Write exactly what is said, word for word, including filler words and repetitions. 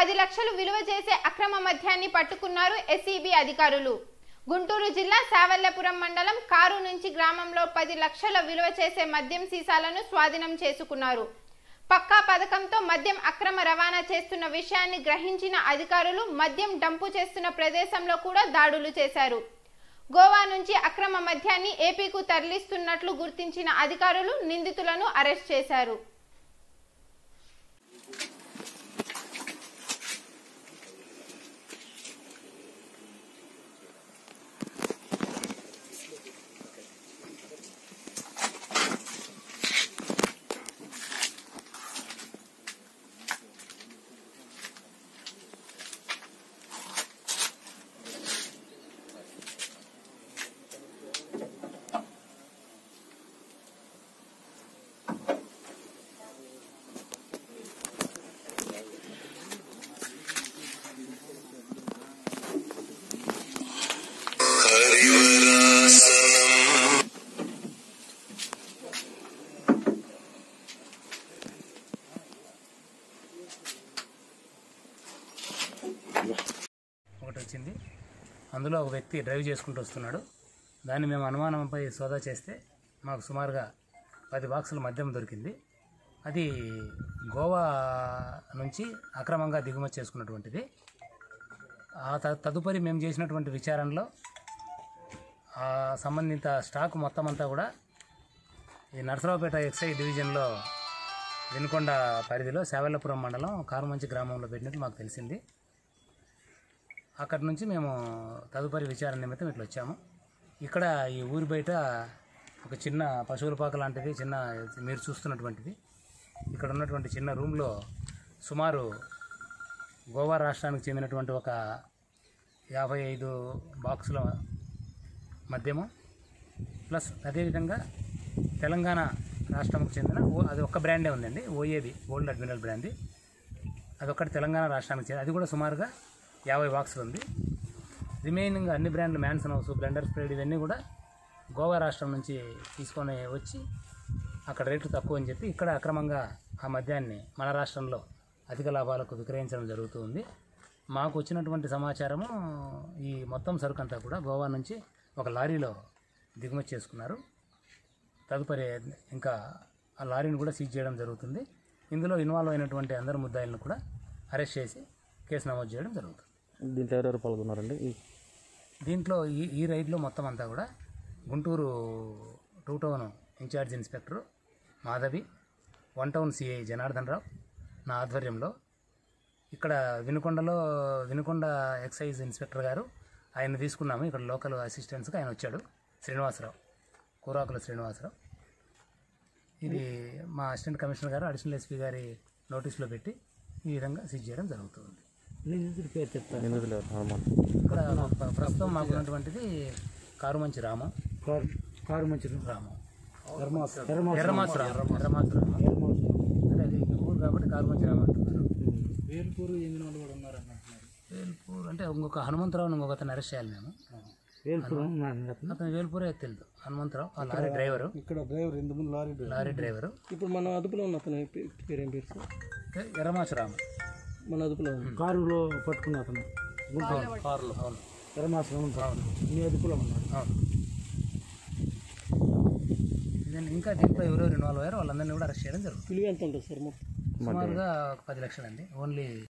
పది లక్షలు విలువ చేసే అక్రమ మద్యాన్ని పట్టుకున్నారు ఎస్సీబీ అధికారులు. గుంటూరు జిల్లా సావల్లపురం మండలం కారు నుంచి గ్రామంలో పది లక్షల విలువ చేసే మద్యం సీసాలను స్వాధీనం చేసుకున్నారు. పక్కా పథకంతో మద్యం అక్రమ రవాణా చేస్తున్న విషయాన్ని గ్రహించిన అధికారులు మద్యం డంపు చేస్తున్న ప్రదేశంలో కూడా దాడులు చేశారు. గోవా నుంచి అక్రమ మద్యాన్ని ఏపీకు తరలిస్తున్నట్లు గుర్తించిన అధికారులు నిందితులను అరెస్ట్ చేశారు. అందులో ఒక వ్యక్తి డ్రైవ్ చేసుకుంటూ వస్తున్నాడు. దాన్ని మేము అనుమానంపై సోదా చేస్తే మాకు సుమారుగా పది బాక్సుల మద్యం దొరికింది. అది గోవా నుంచి అక్రమంగా దిగుమతి చేసుకున్నటువంటిది. ఆ తదుపరి మేము చేసినటువంటి విచారణలో ఆ సంబంధిత స్టాక్ మొత్తం అంతా కూడా ఈ నరసరావుపేట ఎక్సైజ్ డివిజన్లో వెనుకొండ పరిధిలో సావెల్లపురం మండలం కారుమంచి గ్రామంలో పెట్టినట్టు మాకు తెలిసింది. అక్కడి నుంచి మేము తదుపరి విచారణ నిమిత్తం ఇట్లా వచ్చాము. ఇక్కడ ఈ ఊరి బయట ఒక చిన్న పశువుల పాక లాంటిది, చిన్న మీరు చూస్తున్నటువంటిది, ఇక్కడ ఉన్నటువంటి చిన్న రూమ్లో సుమారు గోవా రాష్ట్రానికి చెందినటువంటి ఒక యాభై ఐదు బాక్సుల మద్యము ప్లస్ అదేవిధంగా తెలంగాణ రాష్ట్రంకు చెందిన అది ఒక్క బ్రాండే ఉందండి, ఓఏబి గోల్డ్ అడ్మిరల్ బ్రాంది, అదొక్కటి తెలంగాణ రాష్ట్రానికి చెందిన, అది కూడా సుమారుగా యాభై బాక్సులు ఉంది. రిమైనింగ్ అన్ని బ్రాండ్లు మ్యాన్సన్ హౌస్, బ్లెండర్ స్ప్రైడ్ ఇవన్నీ కూడా గోవా రాష్ట్రం నుంచి తీసుకొని వచ్చి అక్కడ రేట్లు తక్కువ అని చెప్పి ఇక్కడ అక్రమంగా ఆ మద్యాన్ని మన రాష్ట్రంలో అధిక లాభాలకు విక్రయించడం జరుగుతుంది. మాకు వచ్చినటువంటి సమాచారము ఈ మొత్తం సరుకు అంతా కూడా గోవా నుంచి ఒక లారీలో దిగుమతి చేసుకున్నారు. తదుపరి ఇంకా ఆ లారీని కూడా సీజ్ చేయడం జరుగుతుంది. ఇందులో ఇన్వాల్వ్ అయినటువంటి అందరు ముద్దాయిలను కూడా అరెస్ట్ చేసి కేసు నమోదు చేయడం జరుగుతుంది. దీంట్లో ఎవరెవరు పాల్గొన్నారండి? దీంట్లో ఈ ఈ రైడ్లో మొత్తం అంతా కూడా Guntur two town in charge inspector Madhavi, one town CI Janardhan Rao నా ఆధ్వర్యంలో, ఇక్కడ వినుకొండలో వినుకొండ ఎక్సైజ్ ఇన్స్పెక్టర్ గారు ఆయన తీసుకున్నాము. ఇక్కడ లోకల్ అసిస్టెంట్స్గా ఆయన వచ్చాడు, శ్రీనివాసరావు, కూరాకుల శ్రీనివాసరావు. ఇది మా అసిస్టెంట్ కమిషనర్ గారు అడిషనల్ ఎస్పీ గారి నోటీస్లో పెట్టి ఈ విధంగా సీజ్ చేయడం జరుగుతుంది. ఇక్కడ ప్రస్తుతం మాకు ఉన్నటువంటిది కారుమంచి రామ కారుమంచి రామ ఎర్రమాసు రామ ఎర్రమాసు రామ అంటే అది ఊరు కాబట్టి కారుమంచి రామ అంటున్నారు. వేల్పూరు ఎనిమిది వాళ్ళు కూడా ఉన్నారు అంటున్నారు. వేల్పూరు అంటే ఇంకొక హనుమంతరావుని ఇంకొక అతను అరెస్ట్ చేయాలి మేము. వేల్పూరు అతను వేల్పూరే తెలుసు, హనుమంతరావు ఆ లారీ డ్రైవరు, ఇక్కడ డ్రైవర్ రెండు మూడు లారీ లారీ డ్రైవరు. ఇప్పుడు మన అదుపులో ఉన్న అతను పేరేం పేరు? ఎర్రమాసు రామ మన అదుపులో కారులో పట్టుకున్న అతను గుంటూరు కారులో ఎర్రమాసం మీ అదుపులో ఉన్నాడు. ఇంకా దీంట్లో ఎవరెవరు ఇన్వాల్వ్ అయ్యారు వాళ్ళందరినీ కూడా అరెస్ట్ చేయడం జరుగుతుంది. ఎంత ఉంటుంది సార్? సుమారుగా పది లక్షలండి ఓన్లీ.